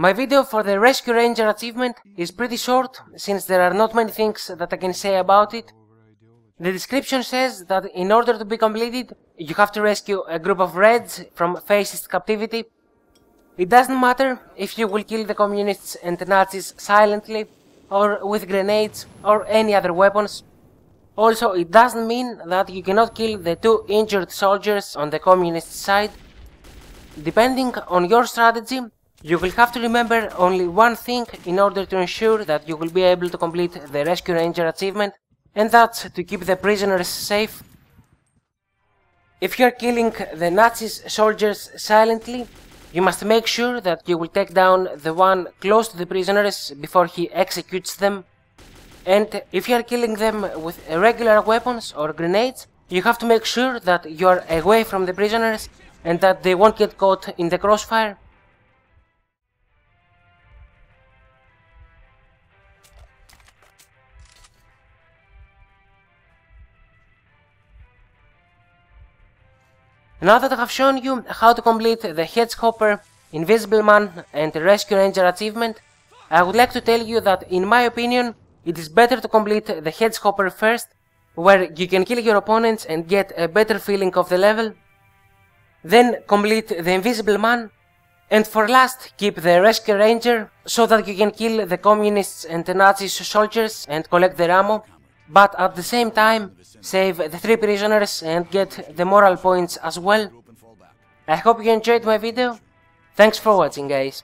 My video for the Rescue Ranger achievement is pretty short, since there are not many things that I can say about it. The description says that in order to be completed, you have to rescue a group of Reds from fascist captivity. It doesn't matter if you will kill the communists and the Nazis silently, or with grenades, or any other weapons. Also, it doesn't mean that you cannot kill the two injured soldiers on the communist side. Depending on your strategy, you will have to remember only one thing in order to ensure that you will be able to complete the Rescue Ranger achievement, and that's to keep the prisoners safe. If you are killing the Nazis soldiers silently, you must make sure that you will take down the one close to the prisoners before he executes them. And if you are killing them with irregular weapons or grenades, you have to make sure that you are away from the prisoners and that they won't get caught in the crossfire. Now that I have shown you how to complete the Hedgehopper, Invisible Man and Rescue Ranger achievement, I would like to tell you that in my opinion, it is better to complete the Hedgehopper first, where you can kill your opponents and get a better feeling of the level. Then complete the Invisible Man, and for last keep the Rescue Ranger, so that you can kill the communists and the Nazi soldiers and collect their ammo, but at the same time save the three prisoners and get the moral points as well. I hope you enjoyed my video. Thanks for watching, guys.